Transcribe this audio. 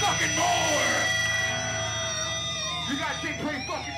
Fucking more! You guys think pretty fucking